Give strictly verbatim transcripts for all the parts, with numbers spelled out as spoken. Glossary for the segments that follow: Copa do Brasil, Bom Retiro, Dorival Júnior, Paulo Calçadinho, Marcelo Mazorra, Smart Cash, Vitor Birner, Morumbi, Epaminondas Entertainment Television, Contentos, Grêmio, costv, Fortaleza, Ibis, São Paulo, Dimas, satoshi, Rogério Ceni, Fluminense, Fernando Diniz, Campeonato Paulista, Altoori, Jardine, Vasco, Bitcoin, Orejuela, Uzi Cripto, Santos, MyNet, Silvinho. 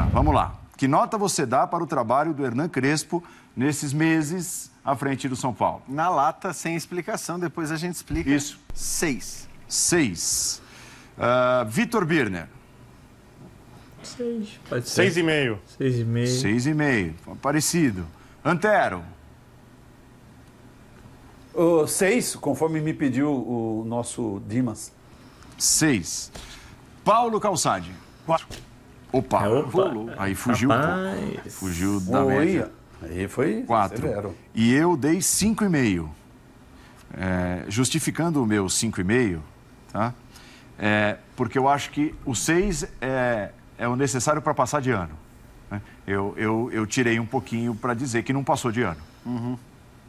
Tá, vamos lá. Que nota você dá para o trabalho do Hernan Crespo nesses meses à frente do São Paulo? Na lata, sem explicação, depois a gente explica. Isso. Seis. Seis. Uh, Vitor Birner. Seis. Pode ser. Seis e meio. Seis e meio. Seis e meio. Parecido. Antero. Uh, seis, conforme me pediu o nosso Dimas. Seis. Paulo Calçadinho. Quatro. Opa, Opa. Aí fugiu Rapaz. um pouco. Fugiu da Oi. média. Aí foi quatro. Severo. E eu dei cinco vírgula cinco. É, justificando o meu cinco vírgula cinco, tá? É, porque eu acho que o seis é, é o necessário para passar de ano. Né? Eu, eu, eu tirei um pouquinho para dizer que não passou de ano. Uhum.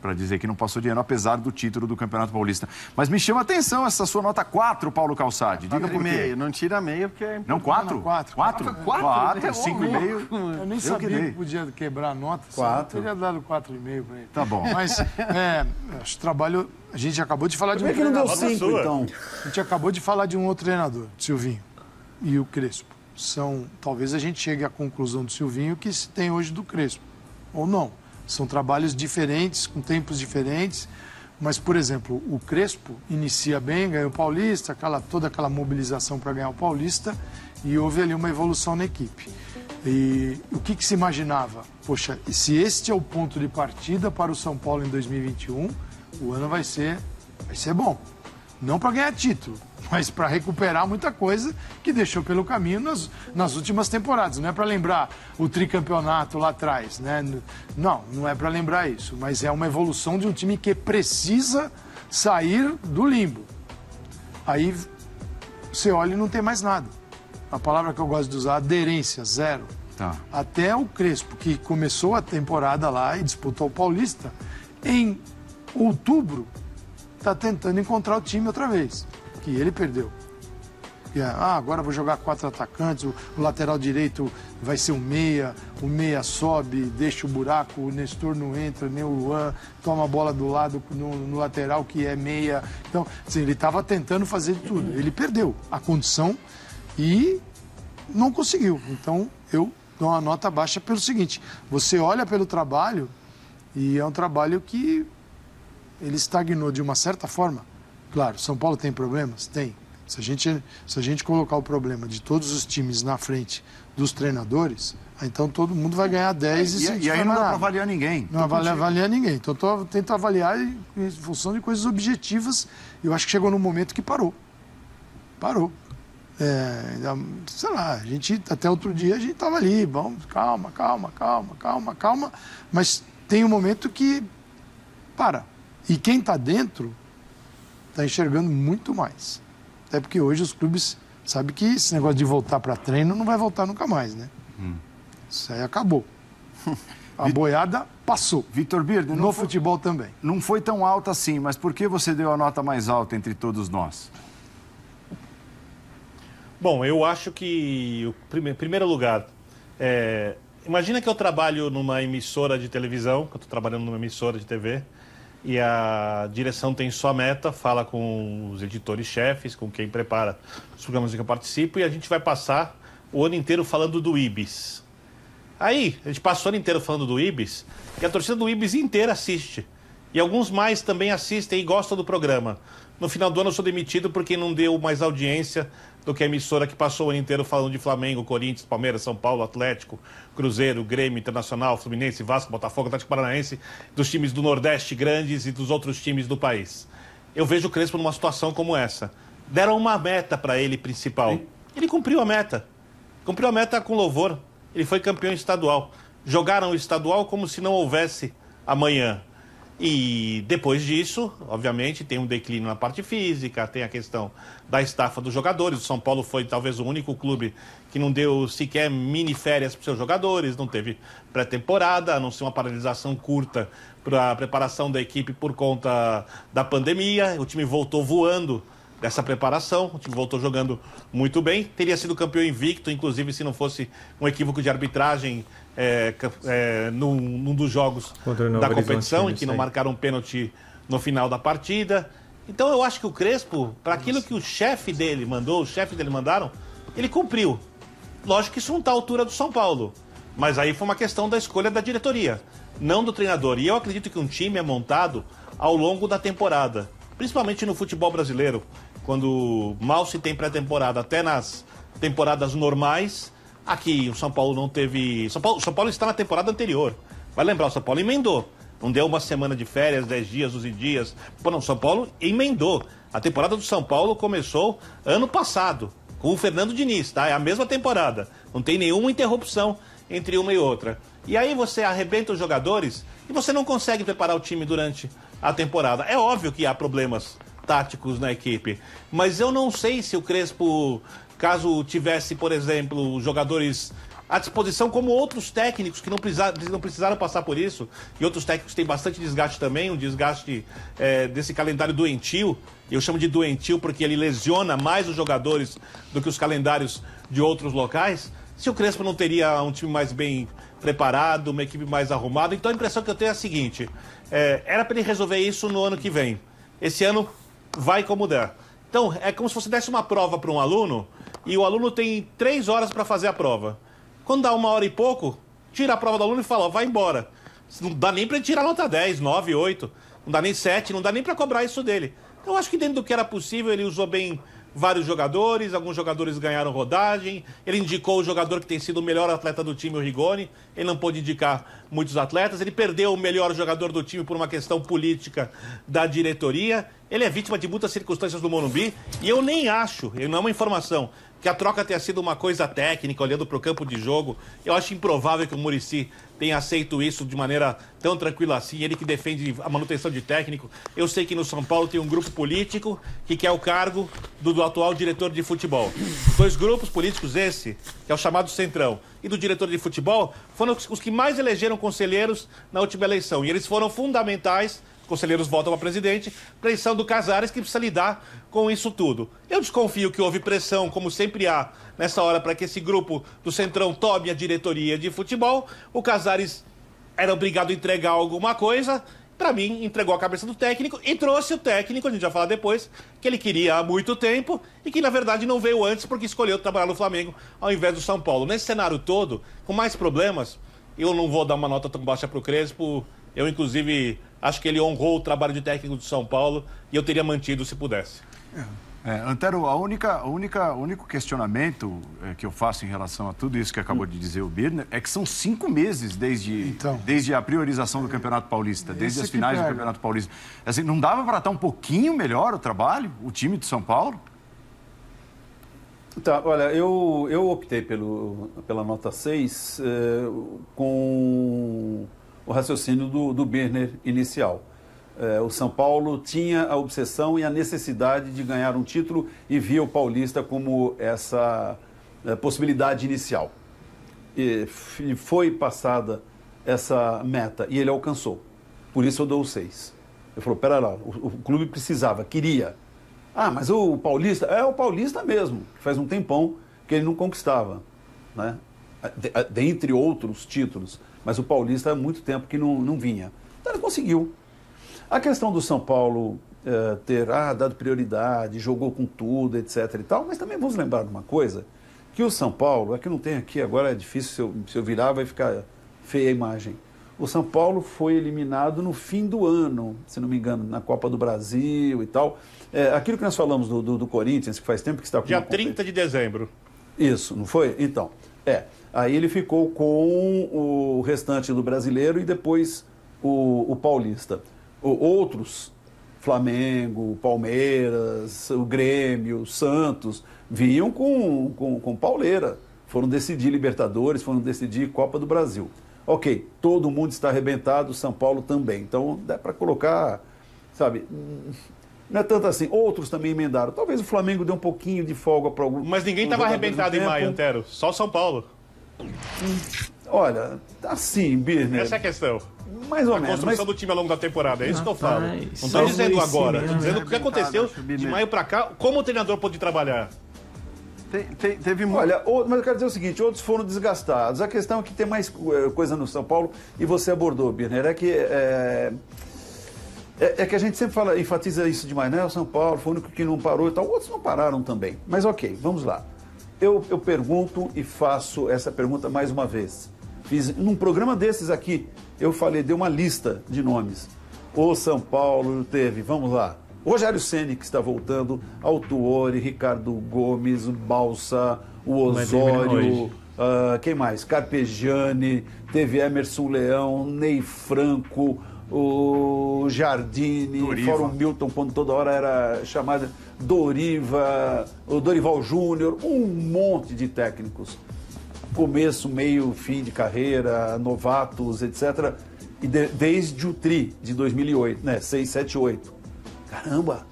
Para dizer que não passou de ano, apesar do título do Campeonato Paulista. Mas me chama a atenção essa sua nota quatro, Paulo Calçade. Diga por quê. Não tira meia, porque é não, quatro? quatro. quatro? quatro, é cinco vírgula cinco. Eu nem sabia que podia quebrar a nota. quatro. Eu teria dado quatro vírgula cinco para ele. Tá bom. Mas, é, acho que trabalho... A gente acabou de falar de um Como é que não deu cinco, então? A gente acabou de falar de um outro treinador, Silvinho e o Crespo. São... Talvez a gente chegue à conclusão do Silvinho que se tem hoje do Crespo. Ou não. São trabalhos diferentes, com tempos diferentes, mas, por exemplo, o Crespo inicia bem, ganha o Paulista, aquela, toda aquela mobilização para ganhar o Paulista, e houve ali uma evolução na equipe. E o que, que se imaginava? Poxa, se este é o ponto de partida para o São Paulo em dois mil e vinte e um, o ano vai ser, vai ser bom. Não para ganhar título, mas para recuperar muita coisa que deixou pelo caminho nas, nas últimas temporadas. Não é para lembrar o tricampeonato lá atrás, né? Não, não é para lembrar isso, mas é uma evolução de um time que precisa sair do limbo. Aí você olha e não tem mais nada. A palavra que eu gosto de usar, aderência, zero. Tá. Até o Crespo, que começou a temporada lá e disputou o Paulista, em outubro, está tentando encontrar o time outra vez. Que ele perdeu. E, ah, agora vou jogar quatro atacantes, o, o lateral direito vai ser o meia, o meia sobe, deixa o buraco, o Nestor não entra, nem o Luan, toma a bola do lado no, no lateral que é meia. Então, assim, ele estava tentando fazer de tudo. Ele perdeu a condição e não conseguiu. Então, eu dou uma nota baixa pelo seguinte, você olha pelo trabalho e é um trabalho que ele estagnou de uma certa forma. Claro, São Paulo tem problemas? Tem. Se a gente, se a gente colocar o problema de todos os times na frente dos treinadores, então todo mundo vai ganhar dez e cinco. E, e aí não dá para avaliar ninguém. Não avalia, avaliar ninguém. Então eu tento avaliar em função de coisas objetivas. Eu acho que chegou num momento que parou. Parou. É, sei lá, a gente, até outro dia a gente estava ali, vamos, calma, calma, calma, calma, calma. Mas tem um momento que para. E quem está dentro... está enxergando muito mais. Até porque hoje os clubes sabem que esse negócio de voltar para treino não vai voltar nunca mais, né? Hum. Isso aí acabou. A boiada passou. Vitor Birner, no foi, futebol também. Não foi tão alta assim, mas por que você deu a nota mais alta entre todos nós? Bom, eu acho que, o prime, primeiro lugar, é, imagina que eu trabalho numa emissora de televisão, que eu estou trabalhando numa emissora de T V, e a direção tem sua meta, fala com os editores-chefes, com quem prepara os programas em que eu participo, e a gente vai passar o ano inteiro falando do Ibis. Aí, a gente passa o ano inteiro falando do Ibis, e a torcida do Ibis inteira assiste. E alguns mais também assistem e gostam do programa. No final do ano eu sou demitido porque não deu mais audiência do que a emissora que passou o ano inteiro falando de Flamengo, Corinthians, Palmeiras, São Paulo, Atlético, Cruzeiro, Grêmio, Internacional, Fluminense, Vasco, Botafogo, Atlético Paranaense, dos times do Nordeste grandes e dos outros times do país. Eu vejo o Crespo numa situação como essa. Deram uma meta para ele principal. Ele cumpriu a meta. Cumpriu a meta com louvor. Ele foi campeão estadual. Jogaram o estadual como se não houvesse amanhã. E depois disso, obviamente, tem um declínio na parte física, tem a questão da estafa dos jogadores. O São Paulo foi talvez o único clube que não deu sequer mini férias para os seus jogadores, não teve pré-temporada, a não ser uma paralisação curta para a preparação da equipe por conta da pandemia. O time voltou voando dessa preparação, o time voltou jogando muito bem. Teria sido campeão invicto, inclusive, se não fosse um equívoco de arbitragem É, é, num, num dos jogos da competição, em que não marcaram um pênalti no final da partida. Então eu acho que o Crespo, para aquilo que o chefe dele mandou, o chefe dele mandaram, ele cumpriu. Lógico que isso não está à altura do São Paulo, mas aí foi uma questão da escolha da diretoria, não do treinador. E eu acredito que um time é montado ao longo da temporada, principalmente no futebol brasileiro, quando mal se tem pré-temporada, até nas temporadas normais. Aqui o São Paulo não teve... São Paulo, São Paulo está na temporada anterior. Vai lembrar, o São Paulo emendou. Não deu uma semana de férias, dez dias, onze dias. Pô, não, São Paulo emendou. A temporada do São Paulo começou ano passado, com o Fernando Diniz, tá? É a mesma temporada. Não tem nenhuma interrupção entre uma e outra. E aí você arrebenta os jogadores e você não consegue preparar o time durante a temporada. É óbvio que há problemas táticos na equipe, mas eu não sei se o Crespo, caso tivesse, por exemplo, jogadores à disposição, como outros técnicos que não precisaram, não precisaram passar por isso, e outros técnicos têm bastante desgaste também, um desgaste é, desse calendário doentio. Eu chamo de doentio porque ele lesiona mais os jogadores do que os calendários de outros locais. Se o Crespo não teria um time mais bem preparado, uma equipe mais arrumada, então a impressão que eu tenho é a seguinte, é, era para ele resolver isso no ano que vem. Esse ano vai como der. Então, é como se você desse uma prova para um aluno e o aluno tem três horas para fazer a prova. Quando dá uma hora e pouco, tira a prova do aluno e fala, ó, vai embora. Não dá nem para ele tirar nota dez, nove, oito, não dá nem sete, não dá nem para cobrar isso dele. Então, acho que dentro do que era possível, ele usou bem vários jogadores, alguns jogadores ganharam rodagem, ele indicou o jogador que tem sido o melhor atleta do time, o Rigoni, ele não pôde indicar muitos atletas, ele perdeu o melhor jogador do time por uma questão política da diretoria, ele é vítima de muitas circunstâncias do Morumbi, e eu nem acho, não é uma informação, que a troca tenha sido uma coisa técnica, olhando para o campo de jogo. Eu acho improvável que o Muricy tenha aceito isso de maneira tão tranquila assim, ele que defende a manutenção de técnico. Eu sei que no São Paulo tem um grupo político que quer o cargo do, do atual diretor de futebol. Dois grupos políticos, esse, que é o chamado Centrão, e do diretor de futebol, foram os que mais elegeram conselheiros na última eleição, e eles foram fundamentais. Conselheiros votam para presidente, pressão do Casares, que precisa lidar com isso tudo. Eu desconfio que houve pressão, como sempre há nessa hora, para que esse grupo do Centrão tome a diretoria de futebol. O Casares era obrigado a entregar alguma coisa, para mim, entregou a cabeça do técnico e trouxe o técnico, a gente vai falar depois, que ele queria há muito tempo e que, na verdade, não veio antes porque escolheu trabalhar no Flamengo ao invés do São Paulo. Nesse cenário todo, com mais problemas, eu não vou dar uma nota tão baixa para o Crespo. Eu, inclusive, acho que ele honrou o trabalho de técnico do São Paulo e eu teria mantido se pudesse. É, Antero, a única, a única, o único questionamento que eu faço em relação a tudo isso que acabou de dizer o Birner é que são cinco meses desde, então, desde a priorização do Campeonato Paulista, desde as finais do Campeonato Paulista. Assim, não dava para estar um pouquinho melhor o trabalho, o time de São Paulo? Tá, olha, eu, eu optei pelo, pela nota seis eh, com... o raciocínio do, do Birner inicial. É, o São Paulo tinha a obsessão e a necessidade de ganhar um título e via o Paulista como essa é, possibilidade inicial. E foi passada essa meta e ele alcançou. Por isso eu dou o seis. Ele falou, pera lá, o, o clube precisava, queria. Ah, mas o Paulista, é o Paulista mesmo, que faz um tempão que ele não conquistava, né? De, dentre outros títulos. Mas o Paulista há muito tempo que não, não vinha. Então ele conseguiu. A questão do São Paulo eh, ter ah, dado prioridade, jogou com tudo, etcétera e tal, mas também vamos lembrar de uma coisa, que o São Paulo, é que não tem aqui, agora é difícil, se eu, se eu virar vai ficar feia a imagem. O São Paulo foi eliminado no fim do ano, se não me engano, na Copa do Brasil e tal. É, aquilo que nós falamos do, do, do Corinthians, que faz tempo que está com... Dia trinta de dezembro. Isso, não foi? Então, é... Aí ele ficou com o restante do brasileiro e depois o, o paulista. O, outros, Flamengo, Palmeiras, o Grêmio, Santos, vinham com, com, com pauleira. Foram decidir Libertadores, foram decidir Copa do Brasil. Ok, todo mundo está arrebentado, São Paulo também. Então dá para colocar, sabe... Não é tanto assim. Outros também emendaram. Talvez o Flamengo dê um pouquinho de folga para algum... Mas ninguém estava arrebentado em maio, Antero. Só o São Paulo. Olha, assim, Birner... Essa é a questão. Mais ou menos. A construção mas... do time ao longo da temporada, é isso ah, que eu falo. Tá, não estou dizendo agora, estou dizendo o que aconteceu de maio para cá, como o treinador pôde trabalhar. Te, te, teve muito... Olha, outro, mas eu quero dizer o seguinte, outros foram desgastados. A questão é que tem mais coisa no São Paulo, e você abordou, Birner, é que... É... É que a gente sempre fala, enfatiza isso demais, né? O São Paulo foi o único que não parou e tal. Outros não pararam também. Mas ok, vamos lá. eu, eu pergunto e faço essa pergunta mais uma vez. Fiz, num programa desses aqui, eu falei, dei uma lista de nomes. O São Paulo teve, vamos lá, Rogério Ceni, que está voltando, Altoori, Ricardo Gomes, Balsa, o Osório, uh, quem mais? Carpegiani, teve Emerson Leão, Ney Franco, o Jardine, Doriva. Fora o Milton, quando toda hora era chamada Doriva, o Dorival Júnior, um monte de técnicos. Começo, meio, fim de carreira, novatos, etcétera. E de, desde o Tri de dois mil e oito, né? seis, sete, oito. Caramba!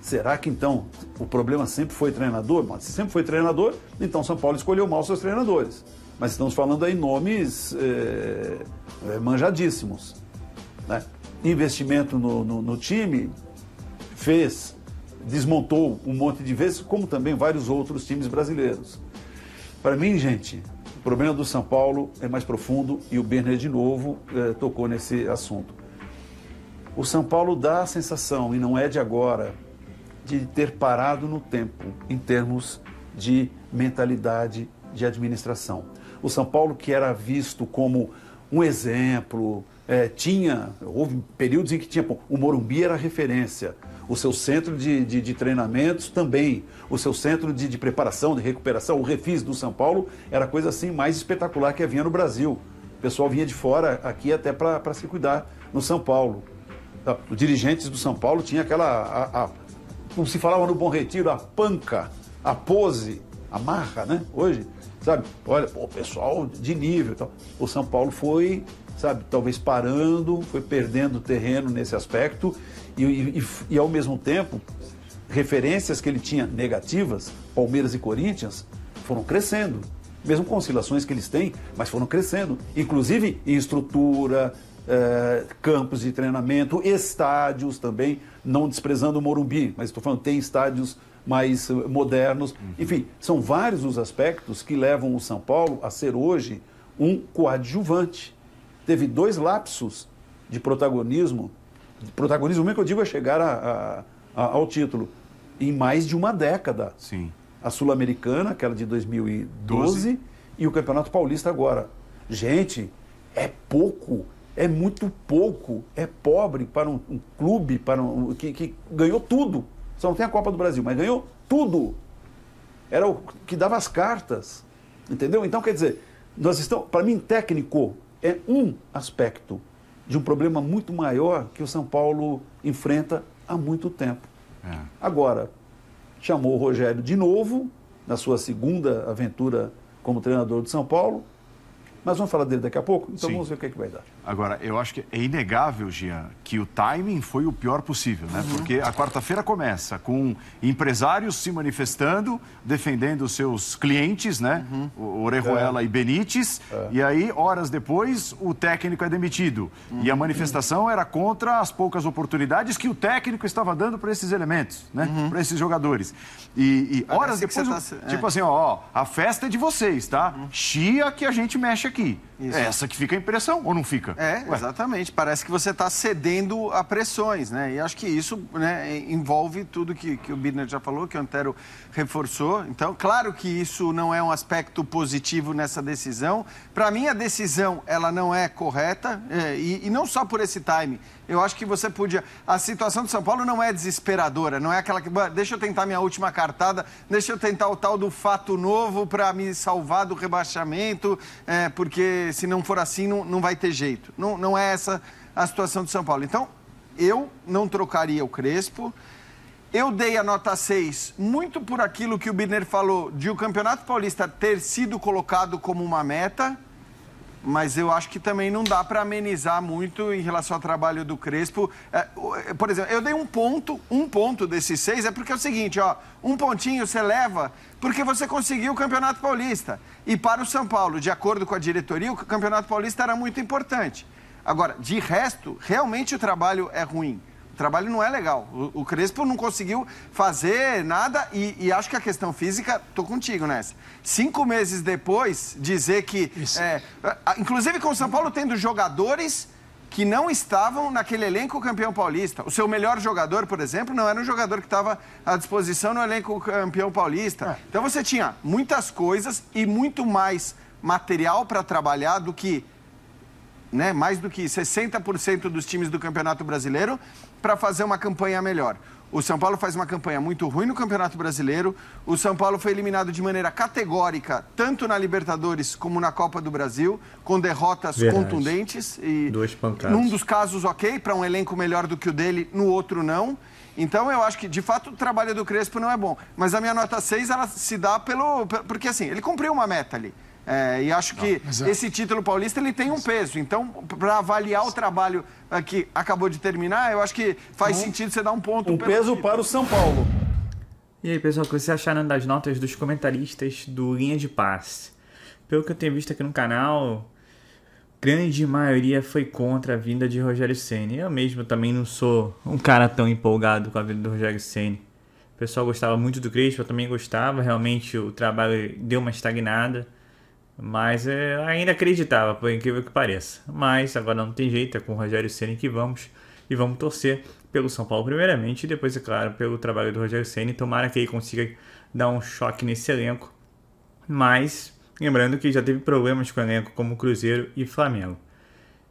Será que então o problema sempre foi treinador? Mas se sempre foi treinador, então São Paulo escolheu mal seus treinadores. Mas estamos falando aí nomes é, manjadíssimos. Né? Investimento no, no, no time, fez, desmontou um monte de vezes, como também vários outros times brasileiros. Para mim, gente, o problema do São Paulo é mais profundo e o Birner, de novo, eh, tocou nesse assunto. O São Paulo dá a sensação, e não é de agora, de ter parado no tempo em termos de mentalidade de administração. O São Paulo, que era visto como um exemplo, eh, tinha, houve períodos em que tinha, pô, o Morumbi era referência. O seu centro de, de, de treinamentos também, o seu centro de, de preparação, de recuperação, o refis do São Paulo era a coisa assim mais espetacular que havia no Brasil. O pessoal vinha de fora aqui até para se cuidar no São Paulo. Os dirigentes do São Paulo tinham aquela, a, a, como se falava no Bom Retiro, a panca, a pose, a marra, né? Hoje, sabe? Olha, o pessoal de nível e tal. O São Paulo foi, sabe, talvez parando, foi perdendo terreno nesse aspecto. E, e, e ao mesmo tempo, referências que ele tinha negativas, Palmeiras e Corinthians, foram crescendo. Mesmo com oscilações que eles têm, mas foram crescendo. Inclusive em estrutura, eh, campos de treinamento, estádios também, não desprezando o Morumbi, mas estou falando, tem estádios mais modernos. Uhum. Enfim, são vários os aspectos que levam o São Paulo a ser hoje um coadjuvante. Teve dois lapsos de protagonismo. Protagonismo, o que eu digo é chegar a, a, a, ao título em mais de uma década. Sim. A Sul-Americana, aquela de dois mil e doze, doze. E o Campeonato Paulista agora. Gente, é pouco, é muito pouco, é pobre para um, um clube para um, que, que ganhou tudo. Só não tem a Copa do Brasil, mas ganhou tudo. Era o que dava as cartas, entendeu? Então, quer dizer, nós estamos, para mim, técnico é um aspecto de um problema muito maior que o São Paulo enfrenta há muito tempo. É. Agora, chamou o Rogério de novo, na sua segunda aventura como treinador de São Paulo, mas vamos falar dele daqui a pouco, então Sim. vamos ver o que é que vai dar. Agora, eu acho que é inegável, Jean, que o timing foi o pior possível, né? Uhum. Porque a quarta-feira começa com empresários se manifestando, defendendo seus clientes, né? Uhum. O Orejuela é. e Benítez, é. e aí, horas depois, o técnico é demitido. Uhum. E a manifestação era contra as poucas oportunidades que o técnico estava dando para esses elementos, né? Uhum. Para esses jogadores. E, e horas depois, tá... o... é. tipo assim, ó, ó, a festa é de vocês, tá? Uhum. Chia que a gente mexe aqui. Aqui. Isso. É essa que fica a impressão, ou não fica? É, Ué. exatamente. Parece que você está cedendo a pressões, né? E acho que isso, né, envolve tudo que, que o Birner já falou, que o Antero reforçou. Então, claro que isso não é um aspecto positivo nessa decisão. Para mim, a decisão, ela não é correta, é, e, e não só por esse time. Eu acho que você podia... A situação do São Paulo não é desesperadora, não é aquela que... Deixa eu tentar minha última cartada, deixa eu tentar o tal do fato novo para me salvar do rebaixamento, é, porque se não for assim, não, não vai ter jeito. Não, não é essa a situação do São Paulo. Então, eu não trocaria o Crespo. Eu dei a nota seis, muito por aquilo que o Birner falou, de o Campeonato Paulista ter sido colocado como uma meta... Mas eu acho que também não dá para amenizar muito em relação ao trabalho do Crespo. Por exemplo, eu dei um ponto, um ponto desses seis, é porque é o seguinte, ó, um pontinho você leva porque você conseguiu o Campeonato Paulista. E para o São Paulo, de acordo com a diretoria, o Campeonato Paulista era muito importante. Agora, de resto, realmente o trabalho é ruim. O trabalho não é legal. O, o Crespo não conseguiu fazer nada e, e acho que a questão física, tô contigo nessa. Cinco meses depois, dizer que... É, inclusive com o São Paulo tendo jogadores que não estavam naquele elenco campeão paulista. O seu melhor jogador, por exemplo, não era um jogador que estava à disposição no elenco campeão paulista. É. Então você tinha muitas coisas e muito mais material para trabalhar do que, né, mais do que sessenta por cento dos times do Campeonato Brasileiro para fazer uma campanha melhor. O São Paulo faz uma campanha muito ruim no Campeonato Brasileiro. O São Paulo foi eliminado de maneira categórica, tanto na Libertadores como na Copa do Brasil, com derrotas Verdade. contundentes. E Dois pancadas. Num dos casos, ok, para um elenco melhor do que o dele, no outro não. Então, eu acho que, de fato, o trabalho do Crespo não é bom. Mas a minha nota seis, ela se dá pelo... Porque, assim, ele cumpriu uma meta ali. É, e acho que não, esse título paulista ele tem um peso, então para avaliar o trabalho que acabou de terminar, eu acho que faz um, sentido você dar um ponto. Um pelo peso título. Para o São Paulo. E aí pessoal, o que vocês acharam das notas dos comentaristas do Linha de Passe? Pelo que eu tenho visto aqui no canal, grande maioria foi contra a vinda de Rogério Ceni. Eu mesmo também não sou um cara tão empolgado com a vinda do Rogério Ceni. O pessoal gostava muito do Crespo, eu também gostava, realmente o trabalho deu uma estagnada. Mas eu ainda acreditava, por incrível que pareça. Mas agora não tem jeito, é com o Rogério Ceni que vamos. E vamos torcer pelo São Paulo primeiramente. E depois, é claro, pelo trabalho do Rogério Ceni. Tomara que ele consiga dar um choque nesse elenco. Mas, lembrando que já teve problemas com o elenco, como Cruzeiro e Flamengo.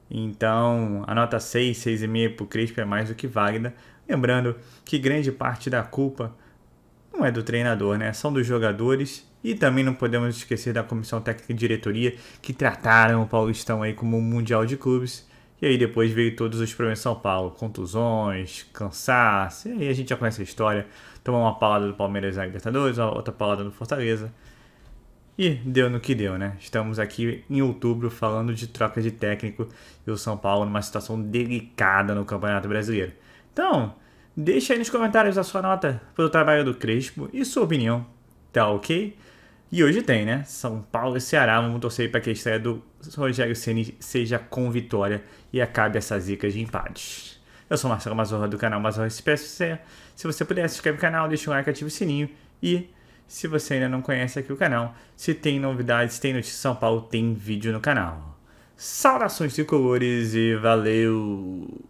Então, a nota seis, seis e meio para o Crespo é mais do que válida. Lembrando que grande parte da culpa não é do treinador, né? São dos jogadores. E também não podemos esquecer da comissão técnica e diretoria, que trataram o Paulistão aí como um mundial de clubes. E aí depois veio todos os problemas de São Paulo, contusões, cansaço, e aí a gente já conhece a história. Tomou uma paulada do Palmeiras na Libertadores, outra paulada do Fortaleza. E deu no que deu, né? Estamos aqui em outubro falando de troca de técnico e o São Paulo numa situação delicada no Campeonato Brasileiro. Então, deixa aí nos comentários a sua nota pelo trabalho do Crespo e sua opinião, tá ok? E hoje tem, né? São Paulo e Ceará. Vamos torcer para que a estreia do Rogério Ceni seja com vitória e acabe essa zica de empates. Eu sou o Marcelo Mazorra do canal Mazorra S P S C. Se você puder, se inscreve no canal, deixa um like, ativa o sininho. E se você ainda não conhece aqui o canal, se tem novidades, se tem notícia de São Paulo, tem vídeo no canal. Saudações tricolores e valeu!